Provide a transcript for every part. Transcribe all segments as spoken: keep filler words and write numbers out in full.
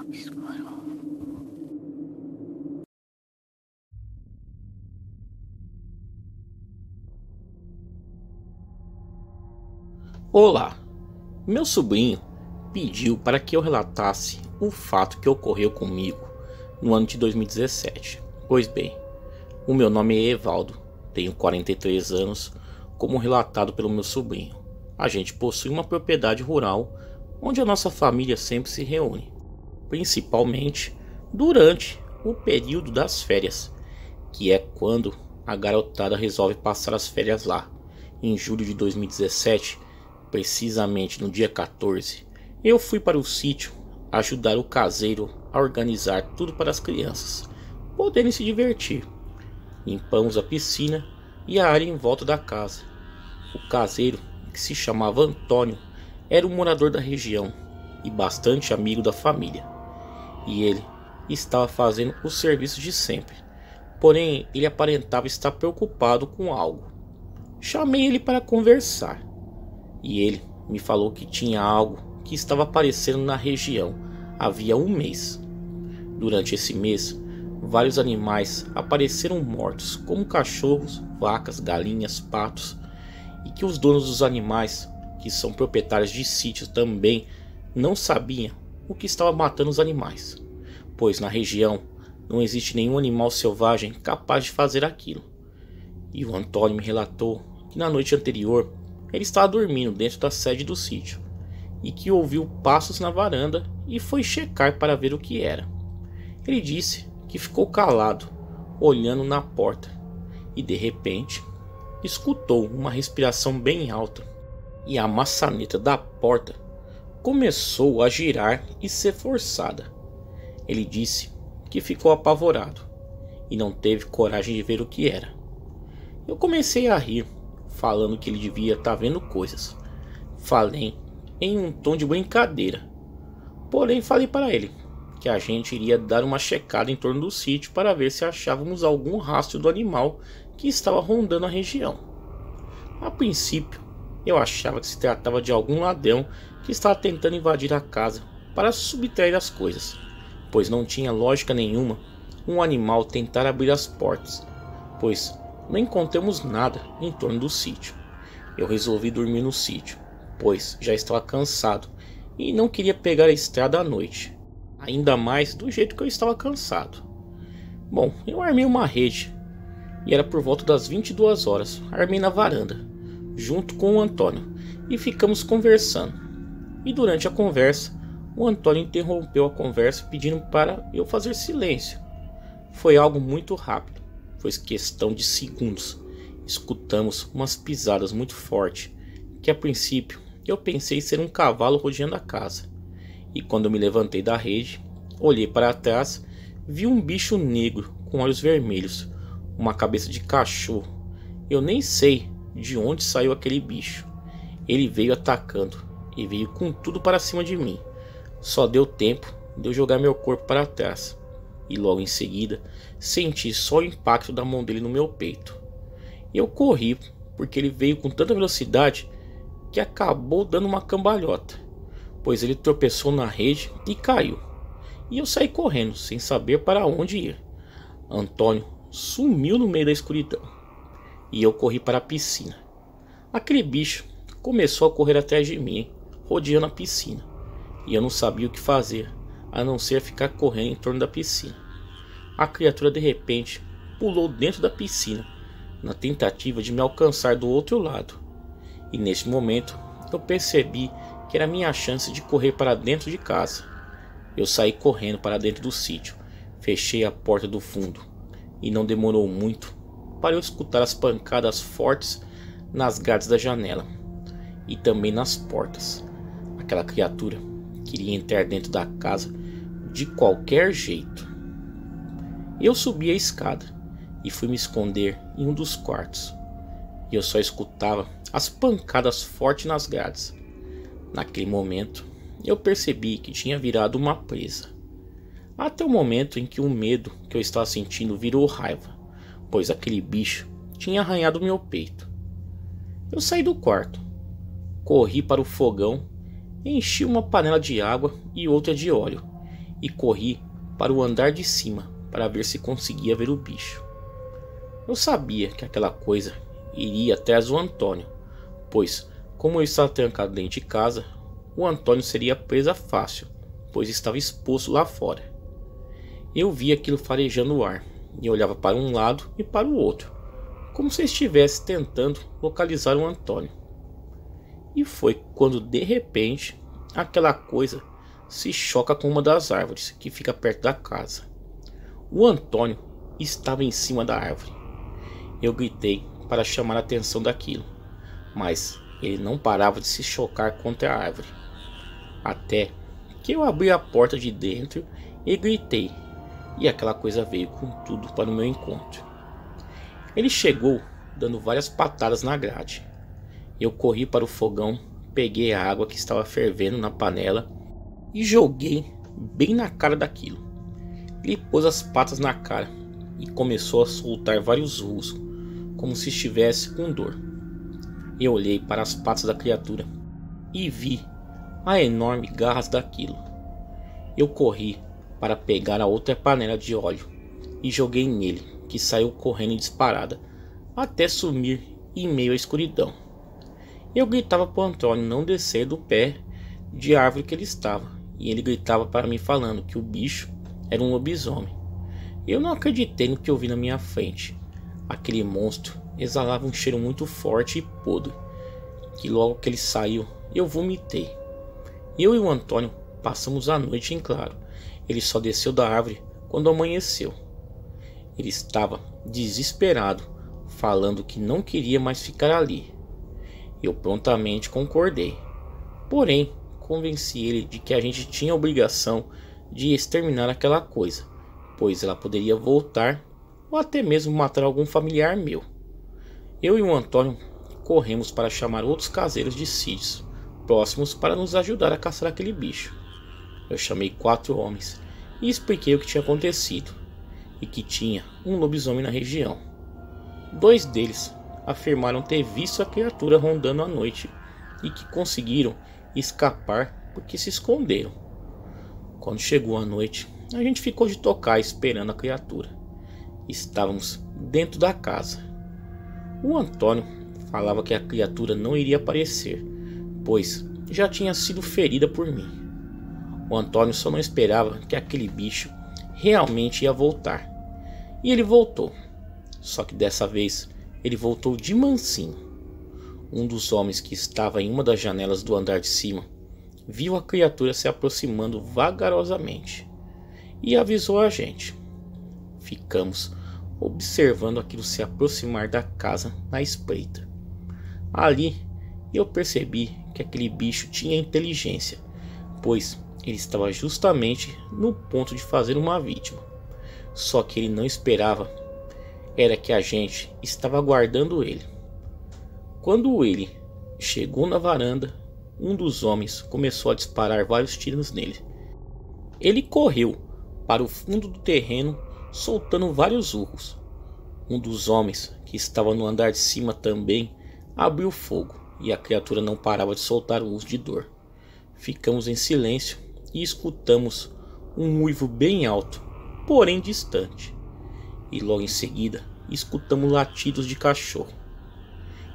obscuro. Olá, meu sobrinho pediu para que eu relatasse um fato que ocorreu comigo no ano de dois mil e dezessete. Pois bem, o meu nome é Evaldo, tenho quarenta e três anos, como relatado pelo meu sobrinho. A gente possui uma propriedade rural onde a nossa família sempre se reúne, principalmente durante o período das férias, que é quando a garotada resolve passar as férias lá. Em julho de dois mil e dezessete, precisamente no dia quatorze, eu fui para o sítio ajudar o caseiro a organizar tudo para as crianças poderem se divertir. Limpamos a piscina e a área em volta da casa. O caseiro, que se chamava Antônio, era um morador da região e bastante amigo da família, e ele estava fazendo o serviço de sempre, porém ele aparentava estar preocupado com algo. Chamei ele para conversar e ele me falou que tinha algo que estava aparecendo na região havia um mês. Durante esse mês, vários animais apareceram mortos, como cachorros, vacas, galinhas, patos, e que os donos dos animais, que são proprietários de sítios também, não sabiam o que estava matando os animais, pois na região não existe nenhum animal selvagem capaz de fazer aquilo. E o Antônio me relatou que na noite anterior ele estava dormindo dentro da sede do sítio e que ouviu passos na varanda e foi checar para ver o que era. Ele disse que ficou calado, olhando na porta, e de repente escutou uma respiração bem alta, e a maçaneta da porta começou a girar e ser forçada. Ele disse que ficou apavorado e não teve coragem de ver o que era. Eu comecei a rir, falando que ele devia estar vendo coisas. Falei em um tom de brincadeira, porém falei para ele que a gente iria dar uma checada em torno do sítio para ver se achávamos algum rastro do animal que estava rondando a região. A princípio, eu achava que se tratava de algum ladrão que estava tentando invadir a casa para subtrair as coisas, pois não tinha lógica nenhuma um animal tentar abrir as portas, pois não encontramos nada em torno do sítio. Eu resolvi dormir no sítio, pois já estava cansado e não queria pegar a estrada à noite, ainda mais do jeito que eu estava cansado. Bom, eu armei uma rede e era por volta das vinte e duas horas, armei na varanda junto com o Antônio e ficamos conversando. E durante a conversa, o Antônio interrompeu a conversa pedindo para eu fazer silêncio. Foi algo muito rápido, foi questão de segundos. Escutamos umas pisadas muito fortes, que a princípio eu pensei ser um cavalo rodeando a casa. E quando eu me levantei da rede, olhei para trás, vi um bicho negro com olhos vermelhos, uma cabeça de cachorro. Eu nem sei de onde saiu aquele bicho. Ele veio atacando e veio com tudo para cima de mim. Só deu tempo de eu jogar meu corpo para trás, e logo em seguida senti só o impacto da mão dele no meu peito. Eu corri, porque ele veio com tanta velocidade que acabou dando uma cambalhota, pois ele tropeçou na rede e caiu. E eu saí correndo sem saber para onde ir. Antônio sumiu no meio da escuridão e eu corri para a piscina. Aquele bicho começou a correr atrás de mim, rodeando a piscina, e eu não sabia o que fazer, a não ser ficar correndo em torno da piscina. A criatura de repente pulou dentro da piscina, na tentativa de me alcançar do outro lado, e neste momento eu percebi que era a minha chance de correr para dentro de casa. Eu saí correndo para dentro do sítio, fechei a porta do fundo, e não demorou muito para eu escutar as pancadas fortes nas grades da janela e também nas portas. Aquela criatura queria entrar dentro da casa de qualquer jeito. Eu subi a escada e fui me esconder em um dos quartos, e eu só escutava as pancadas fortes nas grades. Naquele momento eu percebi que tinha virado uma presa, até o momento em que o medo que eu estava sentindo virou raiva, pois aquele bicho tinha arranhado meu peito. Eu saí do quarto, corri para o fogão, enchi uma panela de água e outra de óleo e corri para o andar de cima para ver se conseguia ver o bicho. Eu sabia que aquela coisa iria atrás do Antônio, pois, como eu estava trancado dentro de casa, o Antônio seria presa fácil, pois estava exposto lá fora. Eu vi aquilo farejando o ar e olhava para um lado e para o outro, como se estivesse tentando localizar o Antônio. E foi quando de repente aquela coisa se choca com uma das árvores que fica perto da casa. O Antônio estava em cima da árvore. Eu gritei para chamar a atenção daquilo, mas ele não parava de se chocar contra a árvore, até que eu abri a porta de dentro e gritei, e aquela coisa veio com tudo para o meu encontro. Ele chegou dando várias patadas na grade. Eu corri para o fogão, peguei a água que estava fervendo na panela e joguei bem na cara daquilo. Ele pôs as patas na cara e começou a soltar vários urros, como se estivesse com dor. Eu olhei para as patas da criatura e vi a enorme garras daquilo. Eu corri para pegar a outra panela de óleo e joguei nele, que saiu correndo disparada, até sumir em meio à escuridão. Eu gritava para o Antônio não descer do pé de árvore que ele estava, e ele gritava para mim falando que o bicho era um lobisomem. Eu não acreditei no que eu vi na minha frente. Aquele monstro exalava um cheiro muito forte e podre, que logo que ele saiu, eu vomitei. Eu e o Antônio passamos a noite em claro. Ele só desceu da árvore quando amanheceu. Ele estava desesperado, falando que não queria mais ficar ali. Eu prontamente concordei, porém convenci ele de que a gente tinha a obrigação de exterminar aquela coisa, pois ela poderia voltar ou até mesmo matar algum familiar meu. Eu e o Antônio corremos para chamar outros caseiros de sítios próximos para nos ajudar a caçar aquele bicho. Eu chamei quatro homens e expliquei o que tinha acontecido e que tinha um lobisomem na região. Dois deles afirmaram ter visto a criatura rondando à noite e que conseguiram escapar porque se esconderam. Quando chegou a noite, a gente ficou de tocar esperando a criatura. Estávamos dentro da casa. O Antônio falava que a criatura não iria aparecer, pois já tinha sido ferida por mim. O Antônio só não esperava que aquele bicho realmente ia voltar. E ele voltou, só que dessa vez ele voltou de mansinho. Um dos homens que estava em uma das janelas do andar de cima viu a criatura se aproximando vagarosamente e avisou a gente. Ficamos observando aquilo se aproximar da casa na espreita. Ali eu percebi que aquele bicho tinha inteligência, pois ele estava justamente no ponto de fazer uma vítima. Só que ele não esperava era que a gente estava aguardando ele. Quando ele chegou na varanda, um dos homens começou a disparar vários tiros nele. Ele correu para o fundo do terreno, soltando vários urros. Um dos homens, que estava no andar de cima também, abriu fogo e a criatura não parava de soltar urros de dor. Ficamos em silêncio e escutamos um uivo bem alto, porém distante. E logo em seguida escutamos latidos de cachorro.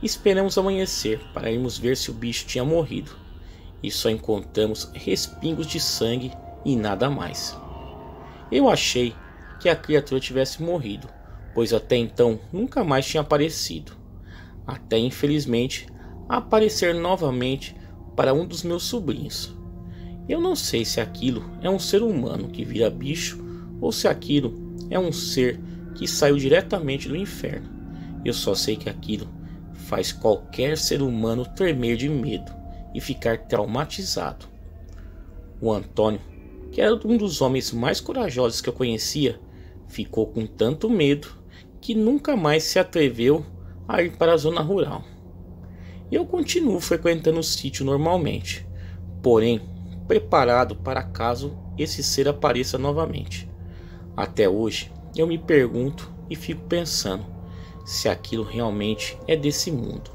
Esperamos amanhecer para irmos ver se o bicho tinha morrido, e só encontramos respingos de sangue e nada mais. Eu achei que a criatura tivesse morrido, pois até então nunca mais tinha aparecido, até infelizmente aparecer novamente para um dos meus sobrinhos. Eu não sei se aquilo é um ser humano que vira bicho ou se aquilo é um ser que saiu diretamente do inferno. Eu só sei que aquilo faz qualquer ser humano tremer de medo e ficar traumatizado. O Antônio, que era um dos homens mais corajosos que eu conhecia, ficou com tanto medo que nunca mais se atreveu a ir para a zona rural. Eu continuo frequentando o sítio normalmente, porém preparado para caso esse ser apareça novamente. Até hoje eu me pergunto e fico pensando se aquilo realmente é desse mundo.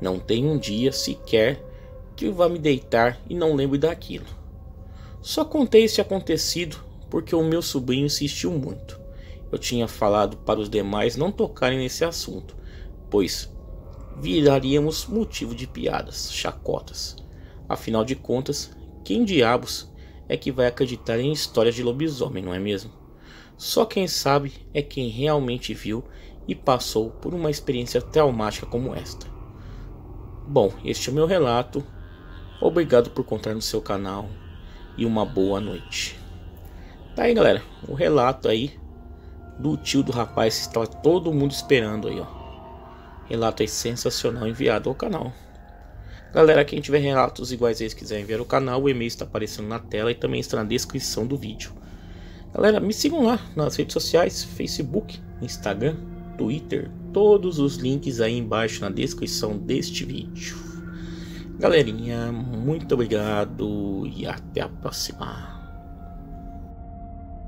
Não tem um dia sequer que eu vá me deitar e não lembre daquilo. Só contei esse acontecido porque o meu sobrinho insistiu muito. Eu tinha falado para os demais não tocarem nesse assunto, pois viraríamos motivo de piadas, chacotas. Afinal de contas, quem diabos é que vai acreditar em histórias de lobisomem, não é mesmo? Só quem sabe é quem realmente viu e passou por uma experiência traumática como esta. Bom, este é o meu relato. Obrigado por contar no seu canal e uma boa noite. Tá aí, galera, o relato aí do tio do rapaz que estava todo mundo esperando aí, ó. Relato aí sensacional enviado ao canal. Galera, quem tiver relatos iguais a esse quiser enviar ao canal, o e-mail está aparecendo na tela e também está na descrição do vídeo. Galera, me sigam lá nas redes sociais, Facebook, Instagram, Twitter, todos os links aí embaixo na descrição deste vídeo. Galerinha, muito obrigado e até a próxima.